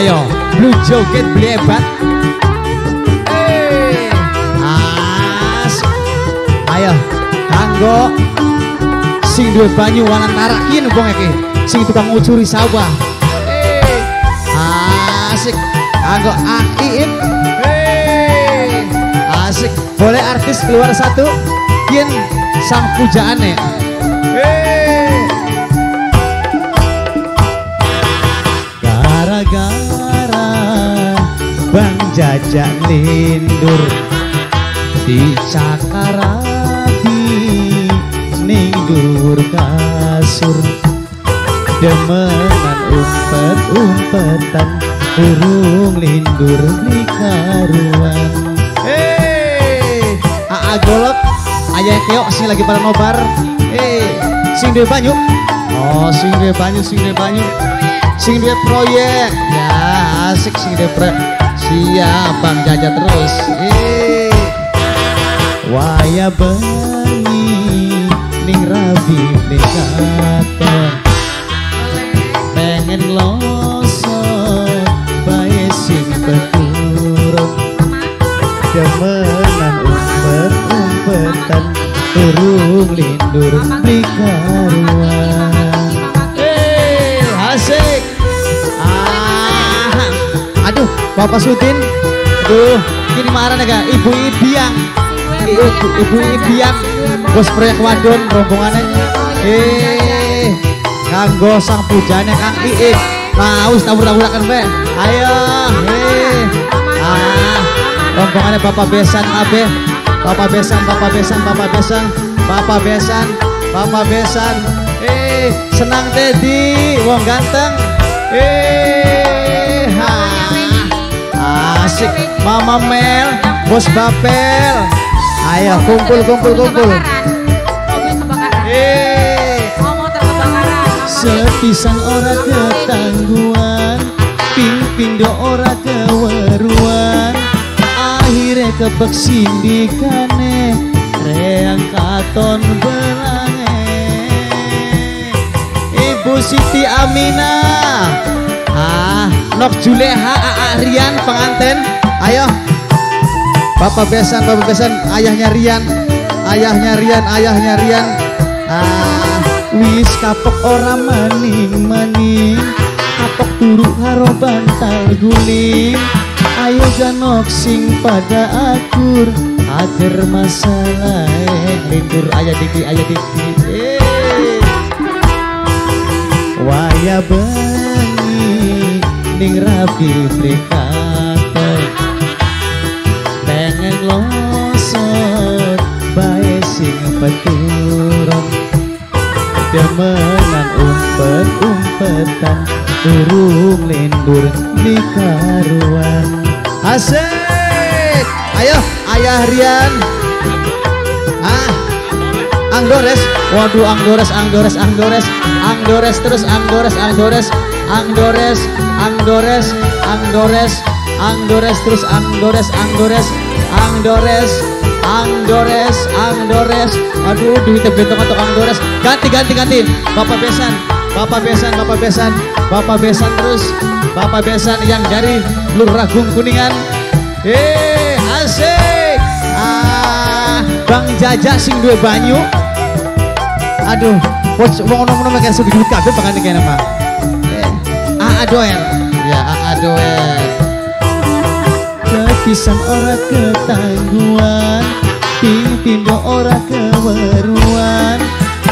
Ayo, blue joget beli hebat. As, ayo, kanggo sing duwe banyu Wanantara iki nembung iki. Sing tukang ngucuri sawah. Asik, kanggo Aim. Asik, boleh artis keluar satu. Yen sang pujaane. Gara-gara Bang Jajak nindur di Cakarati ning dhuwur kasur demenan umpet-umpetan urung lindur di karuan. Hey, Aa Golok Ayah Keok sini lagi pada nobar. Hey, sing duwe banyu. Oh, sing duwe banyu, sing duwe banyu. Sing duwe proyek, ya asik sing duwe proyek. Siap Bang Jaja terus. Waya bengi ning rabi ning katon. Pengen loso bae sing peturut. Demenan umpet-umpetan turung lindur di karuan. Asik. Aduh, Bapak Sutin. Aduh, ini marah naga Ibu Ibiang. Ibu Ibiang bos proyek wadon rombongannya. Kanggo sang pujane Kang Iik. Wis tabur-taburaken bae. Ayo. Rombongannya Bapak Besan kabeh. Bapak Besan, Bapak Besan, Bapak Besan, Bapak Besan, Bapak Besan. Senang Teddy, wong ganteng. Asik, Mama Mel, Bos Bapel. Ayo kumpul. Sepisang ora ketangguan, ping-pindo ora keweruan. Akhirnya kebek sindikane, reang katon belange. Bu Siti Aminah, Nok Juleha, Aa Rian penganten. Ayo, Bapak Besan, ayahnya Rian. Wis kapok orang maning, kapok turu haro bantal guling. Ayo janok sing pada akur, agar masalah lindur. Ayah diki. Waya bengi ning rabi prikate pengen losot bae sing peturut demenan umpet-umpetan turung lindur di karuan. Asik, ayo Ayah Rian. Anggores, waduh anggores terus. Aduh, duitnya atau anggores. Ganti. Bapak Besan terus. Bapak Besan yang dari Luragung Kuningan. Asik. Bang Jajak sing duwe banyu. Aduh, wong ono-ono mek iso digut kabeh bakane kene, Pak. Aa doer. Kepisan ora ketangguan, ping-pindo ora keweruan.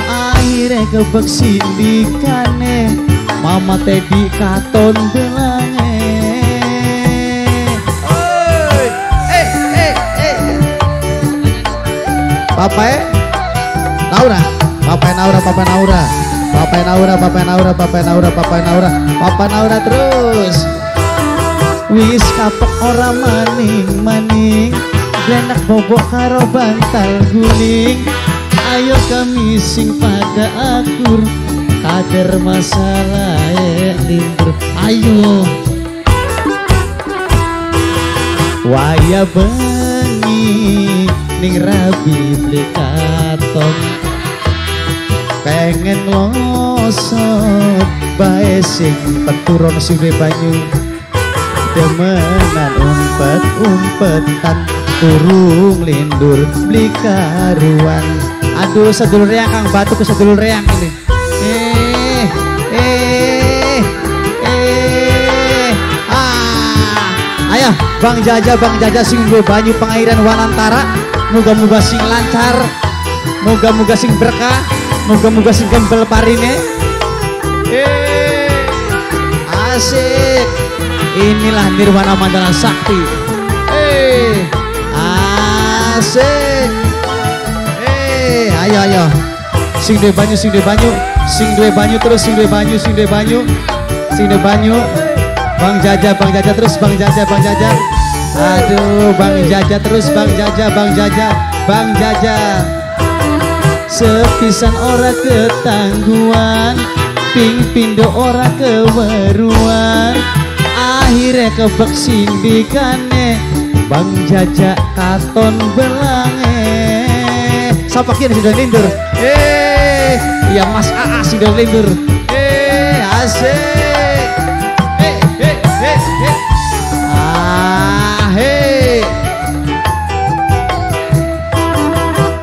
Akhirnya kebek sindikane, Mama Teddy katon belange. Papai Naura terus. Wis kapok ora maning-maning, genak bobok karo bantal guling. Ayo kami sing pada akur, kader masalah lindur. Ayo. Waya bengi ning rabi beli katon. Pengen losot bae sing peturun sing banyu temenan umpet-umpetan, turung lindur beli karuan. Aduh sedulur reang Kang Batu ke sedulur reang ini. Ayo Bang Jaja sing banyu pengairan Wanantara. Moga-moga sing lancar, moga-moga sing berkah, moga-moga sing gembel parine. Asik. Inilah Nirwana Mandala Sakti. Asik. Ayo ayo. Sing duwe banyu, sing duwe banyu, sing duwe banyu terus, sing duwe banyu, sing duwe banyu, sing duwe banyu. Bang Jaja terus, Bang Jaja, Bang Jaja. Aduh, Bang Jaja terus, Bang Jaja, Bang Jaja, Bang Jaja. Sepisan ora ketangguhan, ping-pindo ora keweruan. Akhirnya kebek sindikane, Bang Jaja katon belange. Sapa kian sudah lindur? Ya Mas AA sudah lindur. Asik.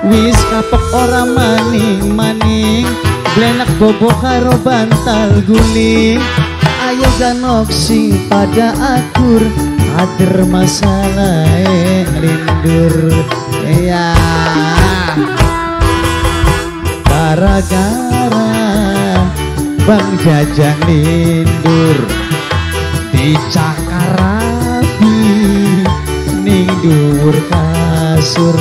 Wis kapek ora maning-maning, blenek bobo karo bantal guling. Ayo ganok sing pada akur, ader masalah lindur. Iya gara-gara Bang Jajan lindur, dicakar rabi ning dhuwur kasur.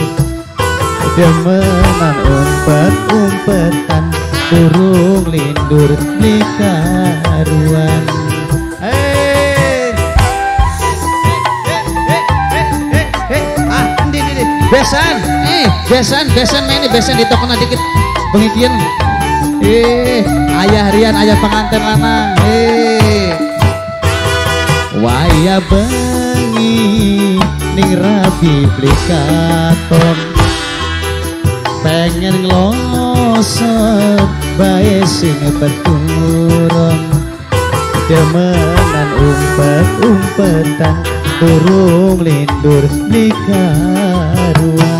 Demenan umpet-umpetan, turung lindur beli karuan. Besan, besan, besan main besan di tokona dikit pengikian. Ayah Rian, ayah pengantin lanang. Waya bengi ning rabi beli katon. Pengen ngelosot bae sing peturun, demenan umpet-umpetan, turung lindur beli karuan.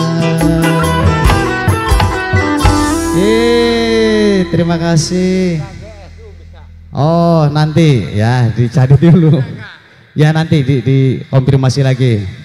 Terima kasih. Oh nanti ya dicari dulu. Ya nanti dikonfirmasi lagi.